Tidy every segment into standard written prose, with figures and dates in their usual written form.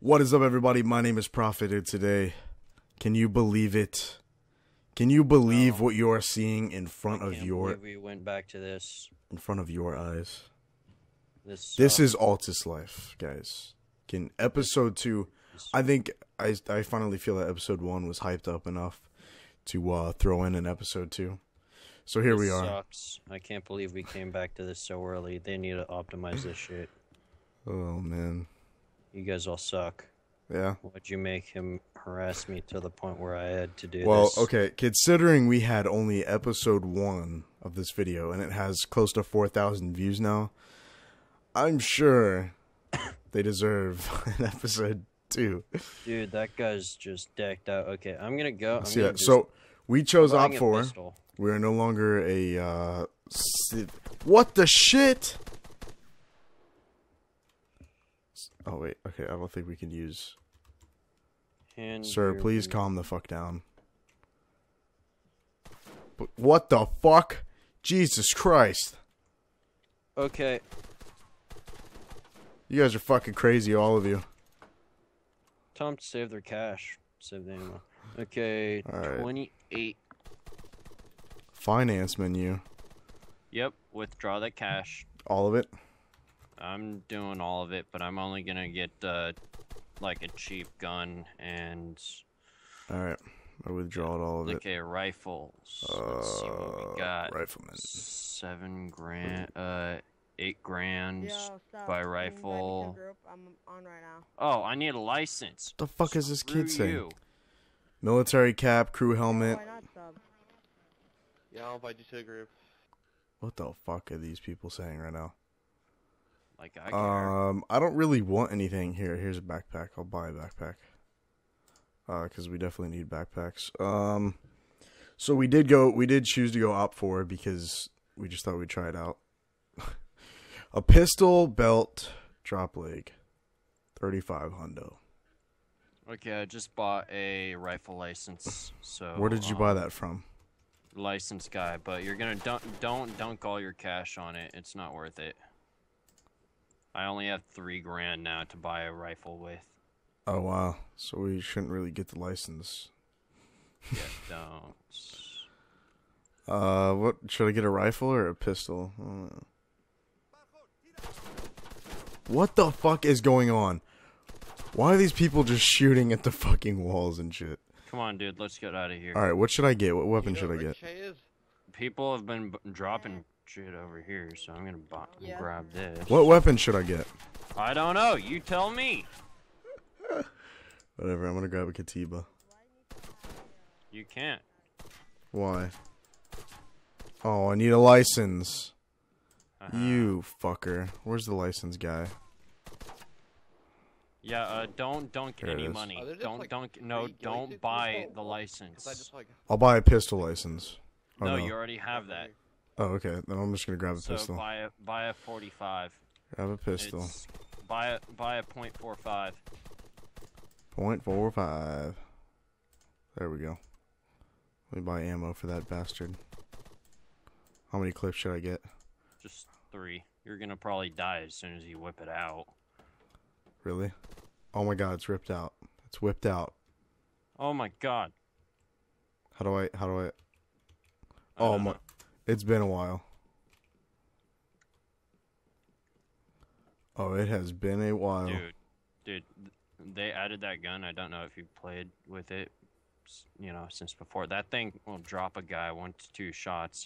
What is up, everybody? My name is Prophet, and today, can you believe it? Can you believe what you are seeing in front of your? We went back to this. In front of your eyes. This is Altis Life, guys. In episode 2, I think I finally feel that episode 1 was hyped up enough to throw in an episode 2. So here we are. Sucks. I can't believe we came back to this so early. They need to optimize this shit. Oh, man. You guys all suck. Yeah. Why'd you make him harass me to the point where I had to do this? Well, okay, considering we had only episode 1 of this video, and it has close to 4,000 views now, I'm sure they deserve an episode 2. Dude, that guy's just decked out. Okay, I'm gonna go. I'm gonna so, we chose op 4. We are no longer a, what the shit? Oh, wait. Okay, I don't think we can use... Sir, please calm the fuck down. But what the fuck? Jesus Christ. Okay. You guys are fucking crazy, all of you. Tell them to save their cash. Save the animal. Okay, right. 28. Finance menu. Yep, withdraw the cash. All of it? I'm doing all of it, but I'm only gonna get like a cheap gun and. All right, I withdraw all of it. Okay, rifles. Let's see what we got. Rifleman. 7 grand. 8 grand. Yo, by rifle. I'm on right now. Oh, I need a license. The fuck is this kid saying? Military cap, crew helmet. Why not sub? Yeah, I'll invite you to the group. What the fuck are these people saying right now? Like, I care. I don't really want anything here. Here's a backpack. I'll buy a backpack. Because we definitely need backpacks. So we did choose to go op 4 because we just thought we'd try it out. A pistol, belt, drop leg, 35 hundo. Okay, I just bought a rifle license. So where did you buy that from? License guy, but you're gonna don't dunk all your cash on it. It's not worth it. I only have 3 grand now to buy a rifle with. Oh wow! So we shouldn't really get the license. Yeah, don't. What should I get? A rifle or a pistol? I don't know. What the fuck is going on? Why are these people just shooting at the fucking walls and shit? Come on, dude. Let's get out of here. All right, what should I get? What weapon should I get? People have been dropping shit over here, so I'm gonna grab this. What weapon should I get? I don't know. You tell me. Whatever. I'm gonna grab a Katiba. You can't. Why? Oh, I need a license. You fucker. Where's the license guy? Yeah, don't dunk any money. Don't buy the license. I'll buy a pistol license. Oh, no, you already have that. Oh, okay. Then I'm just gonna grab a pistol. Buy a 45. Grab a pistol. It's, buy a .45. .45. There we go. Let me buy ammo for that bastard. How many clips should I get? Just 3. You're gonna probably die as soon as you whip it out. Really? Oh my god, it's ripped out. It's whipped out. Oh my god. How do I Oh my, it's been a while. Oh, it has been a while. Dude, they added that gun. I don't know if you played with it, you know, since before. That thing will drop a guy 1 to 2 shots,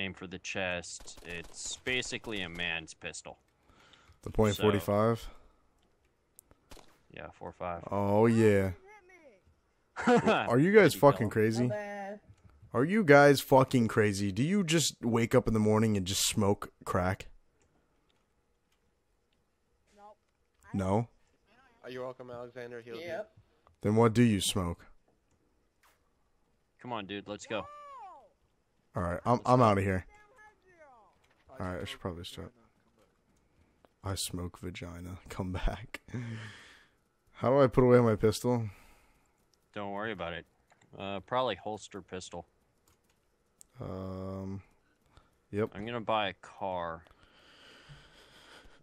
aim for the chest. It's basically a man's pistol. The .45? Yeah, 4.5. Oh yeah. Are you guys fucking crazy? Are you guys fucking crazy? Do you just wake up in the morning and just smoke crack? Nope. No. Are you welcome, Alexander? Yep. Then what do you smoke? Come on, dude. Let's go. All right, I'm out of here. All right, I should probably start. I smoke vagina. Come back. How do I put away my pistol? Don't worry about it. Probably holster pistol. Yep. I'm gonna buy a car.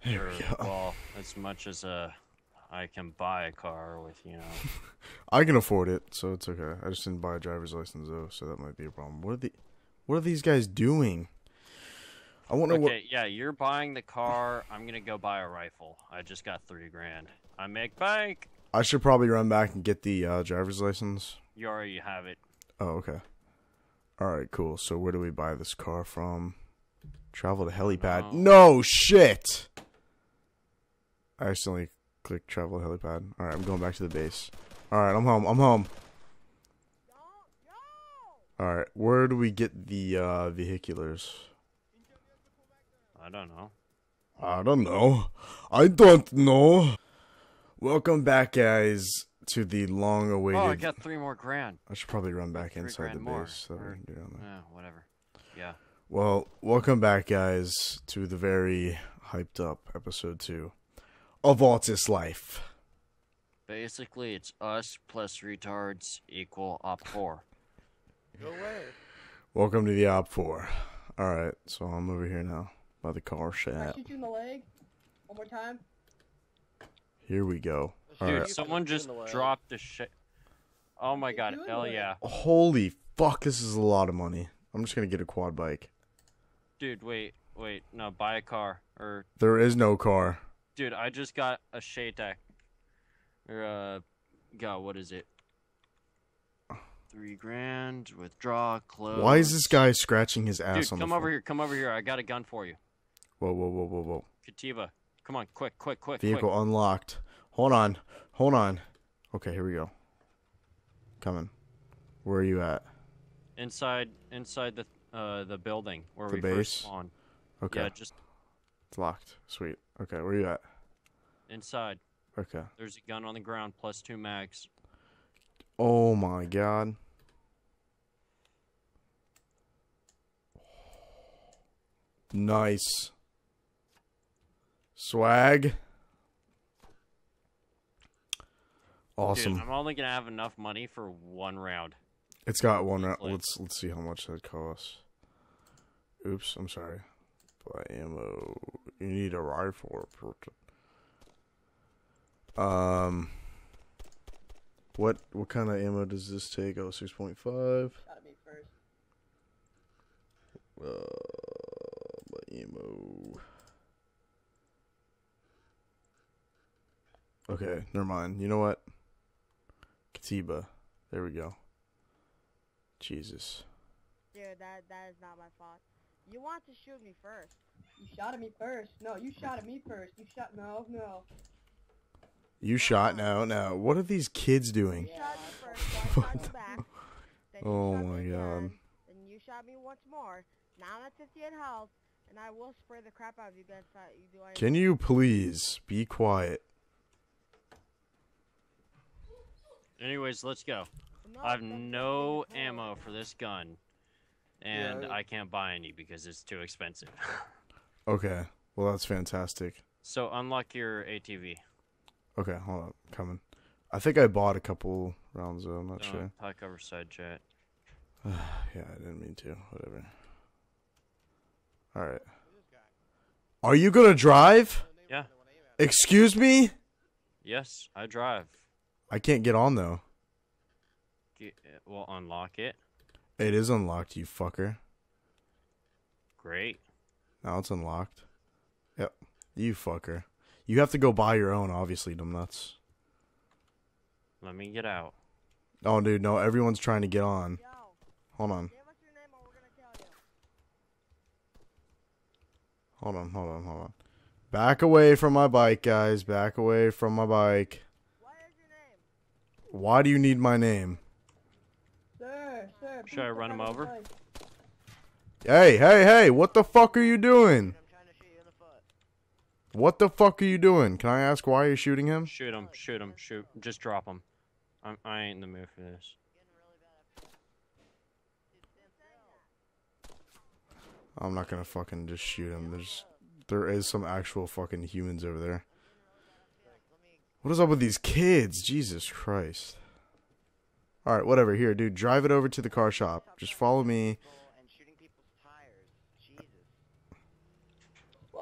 There we go. Well, as much as I can buy a car with, you know. I can afford it, so it's okay. I just didn't buy a driver's license though, so that might be a problem. What are these guys doing? I want to. Okay, yeah, you're buying the car. I'm gonna go buy a rifle. I just got 3 grand. I make bank. I should probably run back and get the driver's license. You already have it. Oh, okay. All right, cool. So where do we buy this car from? Travel to helipad. No shit. I accidentally clicked travel to helipad. All right, I'm going back to the base. All right, I'm home. I'm home. All right, where do we get the vehiculars? I don't know. I don't know. I don't know. Welcome back, guys, to the long-awaited... Oh, I got 3 more grand. I should probably run back inside the base. So or... we can do that. Yeah, whatever. Yeah. Well, welcome back, guys, to the very hyped-up episode 2 of Altis Life. Basically, it's us plus retards equal Op 4. Go away. Welcome to the Op 4. All right, so I'm over here now. By the car shaft. Shoot you in the leg. One more time. Here we go. Dude, right. Someone just dropped the shit. Oh my god, hell yeah. Holy fuck, this is a lot of money. I'm just gonna get a quad bike. Dude, wait, no, buy a car. Or there is no car. Dude, I just got a Shatak. Or god, what is it? 3 grand, withdraw, close. Why is this guy scratching his ass? Dude, on come the over floor? Here, come over here. I got a gun for you. Whoa. Katiba, come on, quick. Vehicle unlocked. Hold on. Okay, here we go. Coming. Where are you at? Inside the building where the we base? First spawned. Okay. Yeah, just. It's locked. Sweet. Okay, where are you at? Inside. Okay. There's a gun on the ground, plus 2 mags. Oh my god. Nice. Swag. Awesome. Dude, I'm only gonna have enough money for 1 round. It's got 1 round. Let's see how much that costs. Oops, I'm sorry. Buy ammo. You need a rifle. What kind of ammo does this take? Oh, 6.5. Gotta be first. My ammo. Okay, never mind. You know what? Katiba. There we go. Jesus. Dude, that is not my fault. You want to shoot me first. You shot at me first. No, you shot at me first. You shot. No. You shot? No. What are these kids doing? Yeah. What? Oh my god. Then you shot me once more. Now I'm at 58 health, and I will spray the crap out of you guys. Can you please be quiet? Anyways, let's go. I have no ammo for this gun, and I can't buy any because it's too expensive. Okay. Well, that's fantastic. So unlock your ATV. Okay, hold on. Coming. I think I bought a couple rounds, though. I'm not sure. High cover side chat. Yeah, I didn't mean to. Whatever. Alright. Are you gonna drive? Yeah. Excuse me? Yes, I drive. I can't get on, though. Well, unlock it. It is unlocked, you fucker. Great. Now it's unlocked. Yep. You fucker. You have to go buy your own, obviously, numbnuts. Let me get out. Oh, dude, no, everyone's trying to get on. Yo, hold on. Give us your name or we're gonna kill you. Hold on. Back away from my bike, guys. Back away from my bike. What is your name? Why do you need my name? Sir. Should I run him over? Hey, what the fuck are you doing? What the fuck are you doing? Can I ask why you're shooting him? Shoot him. Just drop him. I ain't in the mood for this. I'm not gonna fucking just shoot him. There is some actual fucking humans over there. What is up with these kids? Jesus Christ. Alright, whatever. Here, dude, drive it over to the car shop. Just follow me.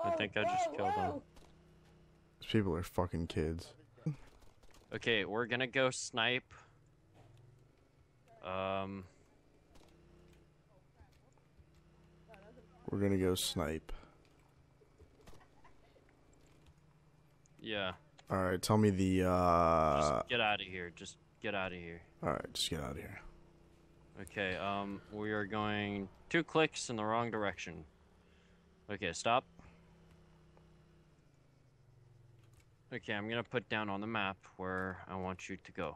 I think I just killed him. people are fucking kids. Okay, we're gonna go snipe. We're gonna go snipe. Yeah. Alright, tell me the, just get out of here. Just get out of here. Alright, just get out of here. Okay, we are going 2 clicks in the wrong direction. Okay, stop. Okay, I'm gonna put down on the map where I want you to go.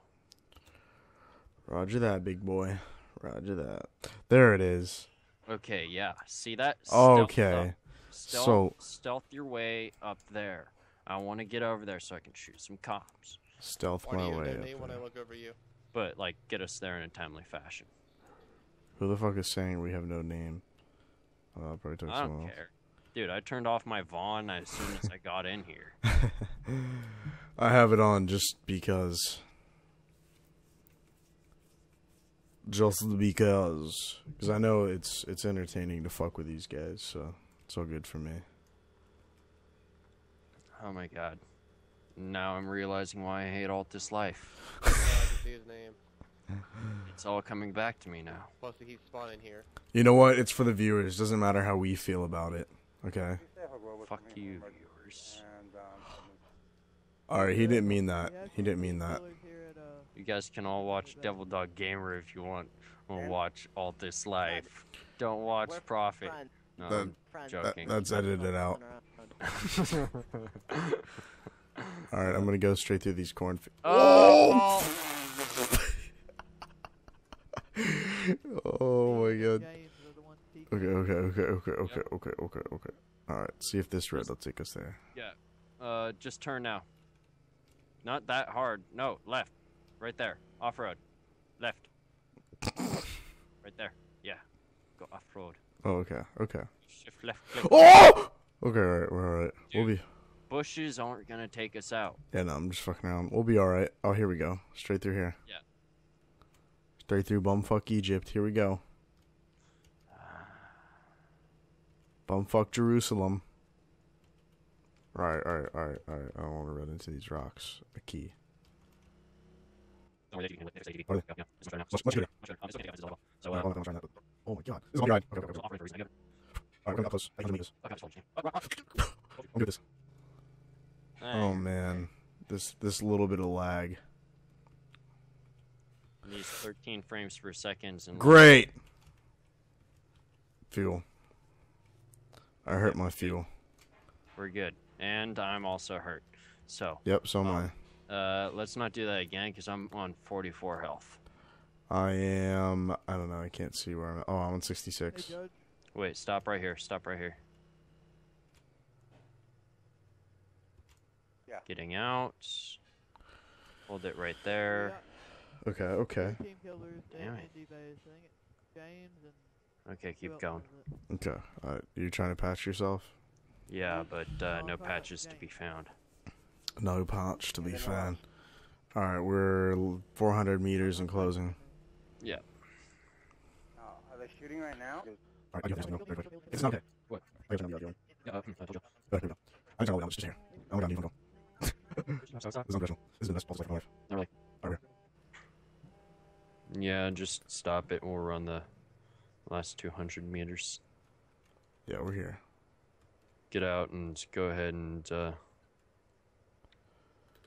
Roger that, big boy. Roger that. There it is. Okay, yeah. See that? Okay. Stealth your way up there. I want to get over there so I can shoot some cops. Stealth my way up when I look over you. But, like, get us there in a timely fashion. Who the fuck is saying we have no name? Probably I don't care. Dude, I turned off my Vaughn as soon as I got in here. I have it on just because. Just because. Because I know it's entertaining to fuck with these guys, so it's all good for me. Oh my god. Now I'm realizing why I hate Altis Life. I can see his name. It's all coming back to me now. Plus he's spawning here. You know what? It's for the viewers. It doesn't matter how we feel about it. Okay? Fuck you, viewers. Alright, he didn't mean that. He didn't mean that. You guys can all watch Devil Dog Gamer if you want. We'll watch Altis Life. Don't watch Prophet. No, I'm joking. That's edited out. Alright, I'm gonna go straight through these cornfields. Oh my god. Okay. Alright, see if this red will take us there. Yeah. Just turn now. Not that hard. No, left. Right there. Off road. Left. Right there. Yeah. Go off road. Oh, okay. Okay. Shift left. Click. Oh! Okay, alright, we're alright. We'll be. Bushes aren't gonna take us out. Yeah, no, I'm just fucking around. We'll be alright. Oh, here we go. Straight through here. Yeah. Straight through bumfuck Egypt. Here we go. Bumfuck Jerusalem. Alright. I don't want to run into these rocks. A key. Oh my god. This is my ride. Alright, we're up close. I can do this. I'll do this. Oh man, this little bit of lag. It needs 13 frames per second. And great. Fuel. I hurt my fuel. We're good, and I'm also hurt. So. Yep, so am I. Let's not do that again, because I'm on 44 health. I am. I don't know. I can't see where I'm at. Oh, I'm on 66. Hey, wait, stop right here. Stop right here. Yeah. Getting out. Hold it right there. Okay, okay. Damn it. Okay, keep going. Okay. You trying to patch yourself? Yeah, but no patches to be found. No patch to be found. Alright, we're 400 meters in closing. Yeah. Are they shooting right now? It's not okay. What? I told you. I'm just here. Oh my god, you don't go. This is the best possible life. Not really. Alright. Yeah, just stop it. We'll run the last 200 meters. Yeah, we're here. Get out and go ahead and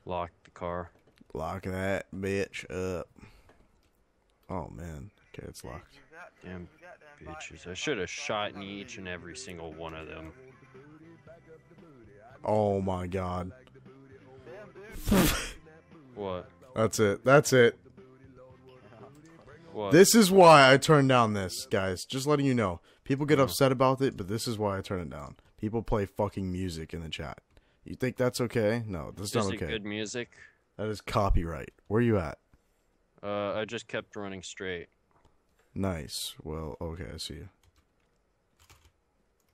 lock the car. Lock that bitch up. Oh man. Okay, it's locked. Damn bitches. I should have shot in each and every single one of them. Oh my god. What? That's it. That's it. What? This is why I turned down this, guys. Just letting you know. People get upset about it, but this is why I turn it down. People play fucking music in the chat. You think that's okay? No, that's not okay. Is it good music? That is copyright. Where are you at? I just kept running straight. Nice. Well, okay, I see you.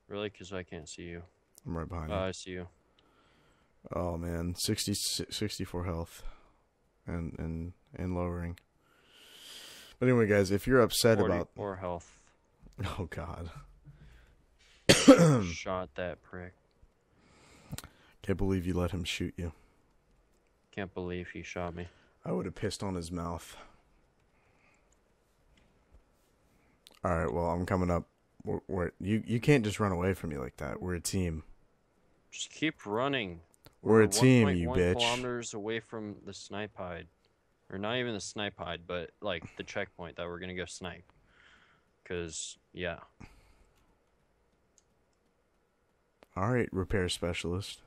Really? Because I can't see you. I'm right behind you. I see you. Oh, man. 64 health. And lowering. But anyway, guys, if you're upset about... 44 health. Oh, God. Shot that prick. Can't believe you let him shoot you. Can't believe he shot me. I would have pissed on his mouth. Alright, well, I'm coming up. You can't just run away from me like that. We're a team. Just keep running. We're a team, you bitch. 1.1 kilometers away from the snipe hide. Or not even the snipe hide, but, like, the checkpoint that we're gonna go snipe. Because, yeah. Alright, repair specialist.